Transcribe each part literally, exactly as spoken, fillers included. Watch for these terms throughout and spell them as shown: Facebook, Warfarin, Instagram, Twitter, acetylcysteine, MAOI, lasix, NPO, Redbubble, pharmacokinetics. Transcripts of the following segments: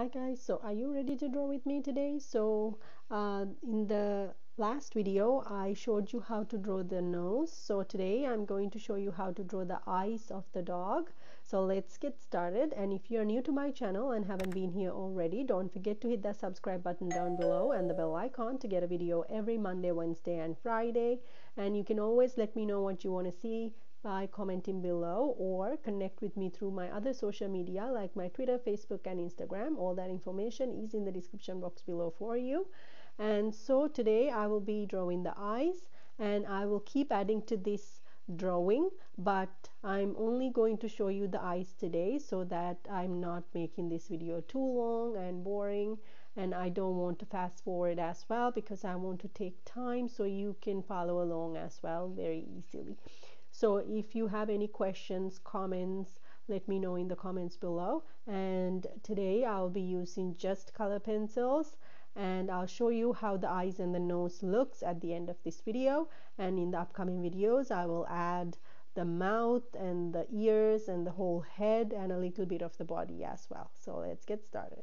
Hi guys, so are you ready to draw with me today? So uh, in the last video I showed you how to draw the nose, so today I'm going to show you how to draw the eyes of the dog. So let's get started, and if you're new to my channel and haven't been here already, don't forget to hit that subscribe button down below and the bell icon to get a video every Monday, Wednesday and Friday. And you can always let me know what you want to see by commenting below, or connect with me through my other social media like my Twitter, Facebook and Instagram. All that information is in the description box below for you. And so today I will be drawing the eyes, and I will keep adding to this drawing, but I'm only going to show you the eyes today so that I'm not making this video too long and boring, and I don't want to fast forward as well because I want to take time so you can follow along as well very easily. So if you have any questions, comments, let me know in the comments below. And today I'll be using just color pencils, and I'll show you how the eyes and the nose looks at the end of this video. And in the upcoming videos, I will add the mouth and the ears and the whole head and a little bit of the body as well. So let's get started.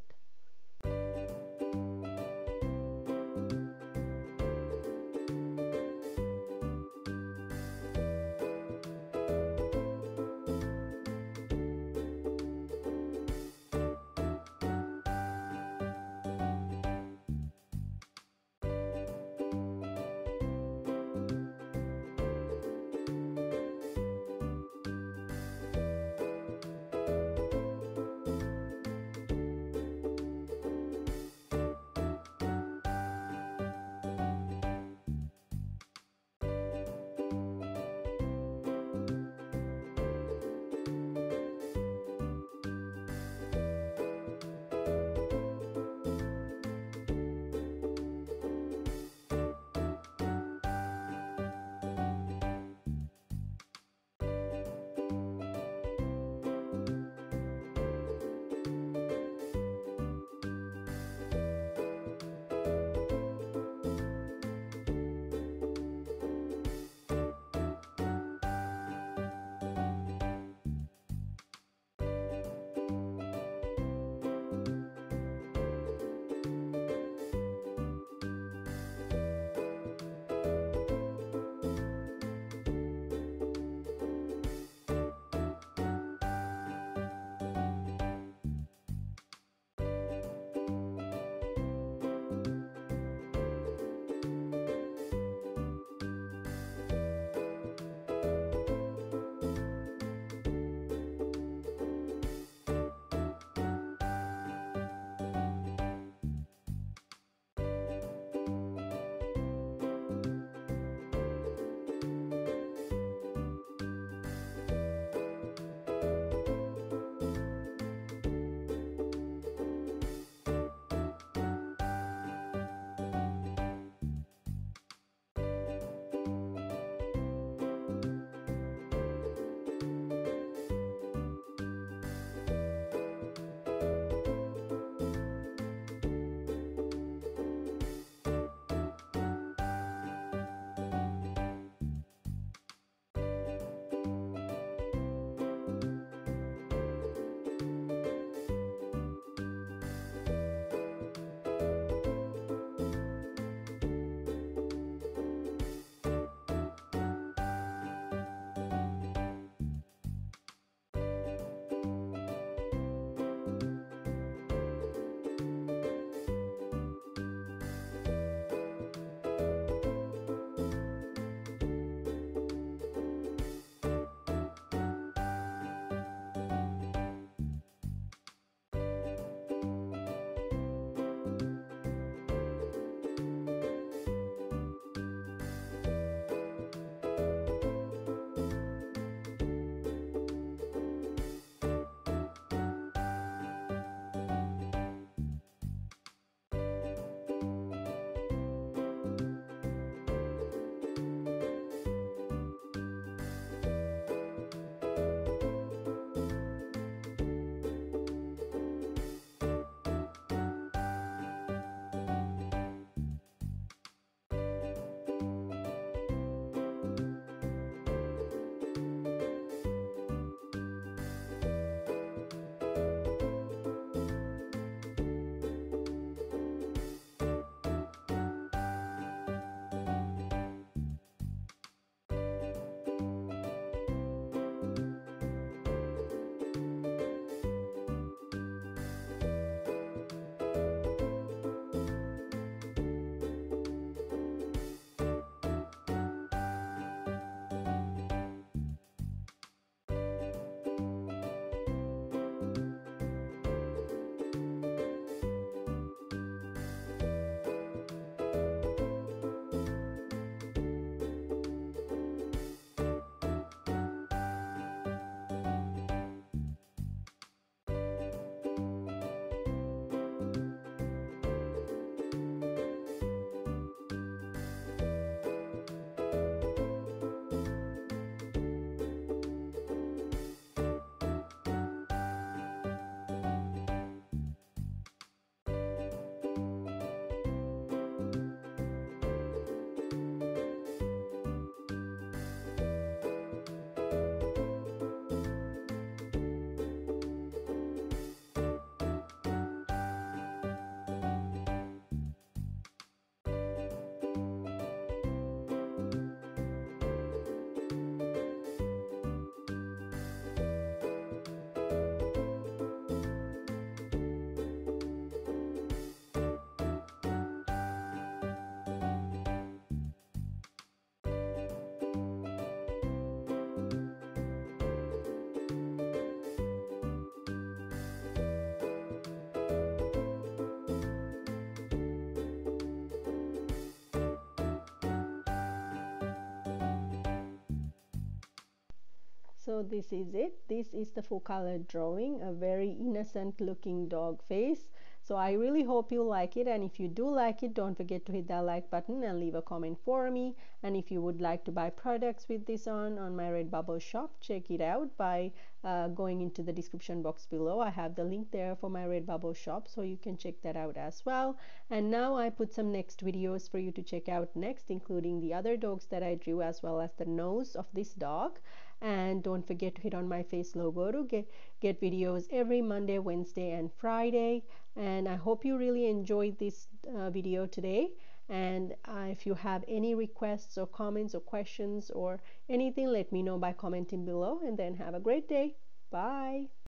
So this is it. This is the full color drawing, a very innocent looking dog face. So I really hope you like it, and if you do like it, don't forget to hit that like button and leave a comment for me. And if you would like to buy products with this on on my Redbubble shop, check it out by uh, going into the description box below. I have the link there for my Redbubble shop, so you can check that out as well. And now I put some next videos for you to check out next, including the other dogs that I drew, as well as the nose of this dog. And don't forget to hit on my face logo to get get videos every Monday, Wednesday and Friday. And I hope you really enjoyed this uh, video today. And uh, if you have any requests or comments or questions or anything, let me know by commenting below. And then have a great day. Bye.